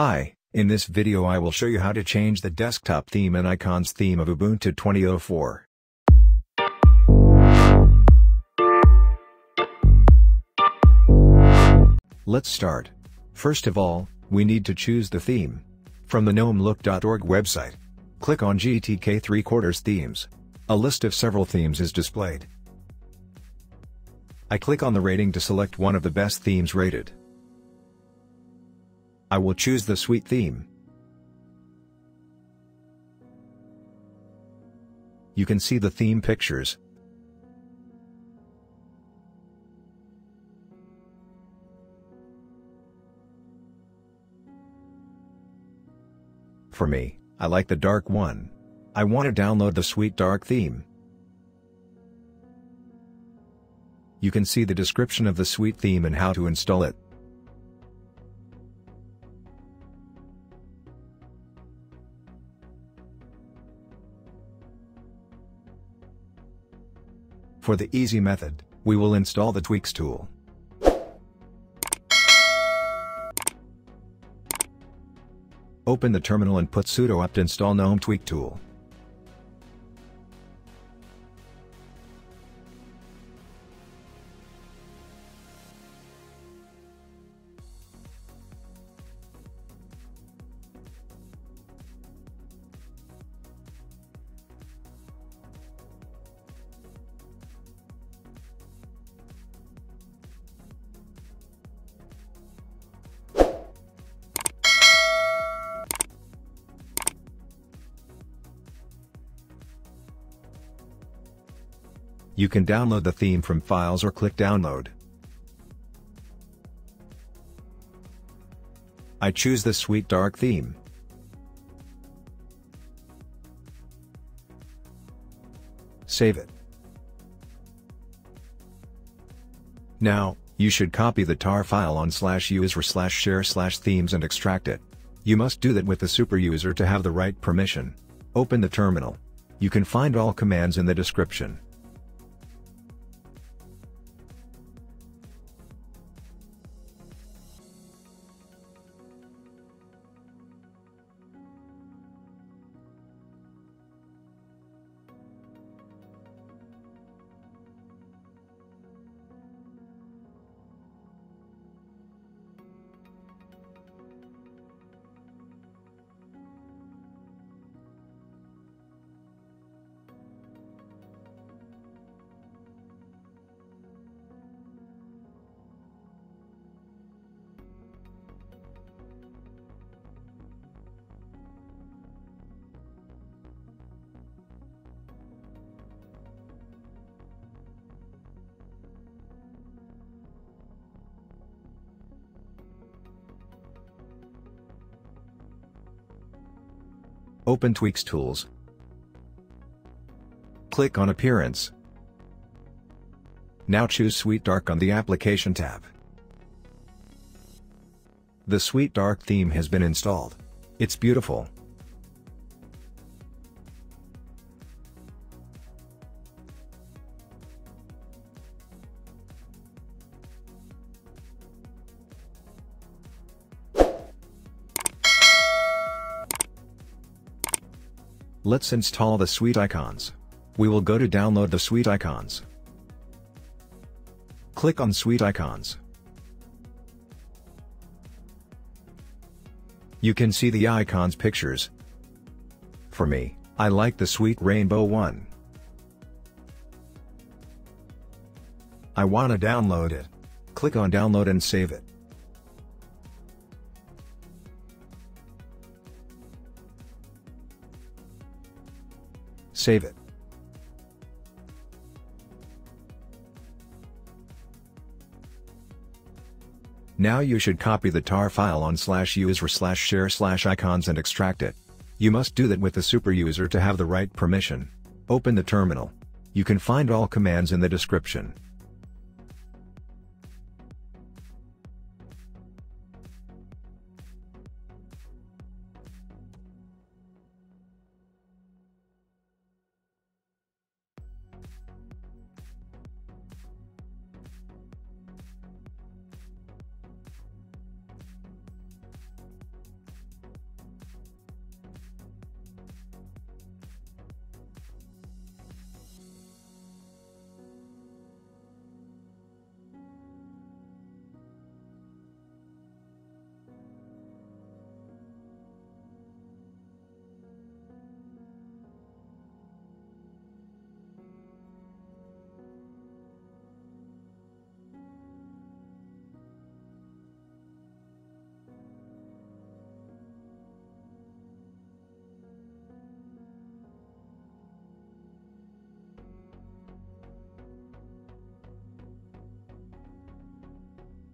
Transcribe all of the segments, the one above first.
Hi, in this video I will show you how to change the desktop theme and icons theme of Ubuntu 20.04. Let's start. First of all, we need to choose the theme. From the GnomeLook.org website, click on GTK 3/4 themes. A list of several themes is displayed. I click on the rating to select one of the best themes rated. I will choose the Sweet theme. You can see the theme pictures. For me, I like the dark one. I want to download the Sweet Dark theme. You can see the description of the Sweet theme and how to install it. For the easy method, we will install the Tweaks tool. Open the terminal and put sudo apt install GNOME Tweak tool. You can download the theme from files or click download. I choose the Sweet Dark theme. Save it. Now, you should copy the tar file on /user/share/themes and extract it. You must do that with the superuser to have the right permission. Open the terminal. You can find all commands in the description. Open Tweaks Tools. Click on Appearance. Now choose Sweet Dark on the Application tab. The Sweet Dark theme has been installed. It's beautiful. Let's install the Sweet icons. We will go to download the Sweet icons. Click on Sweet icons. You can see the icons pictures. For me, I like the Sweet Rainbow one. I want to download it. Click on download and save it. Save it. Now you should copy the tar file on /user/share/icons and extract it. You must do that with the superuser to have the right permission. Open the terminal. You can find all commands in the description.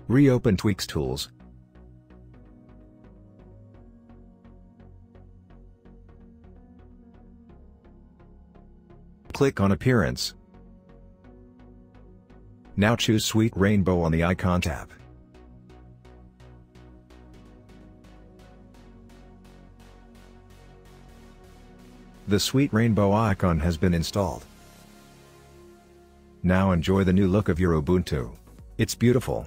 Reopen Tweaks Tools. Click on Appearance. Now choose Sweet Rainbow on the Icon tab. The Sweet Rainbow icon has been installed. Now enjoy the new look of your Ubuntu. It's beautiful.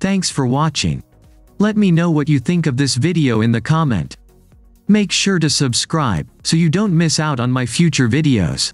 Thanks for watching. Let me know what you think of this video in the comment. Make sure to subscribe so you don't miss out on my future videos.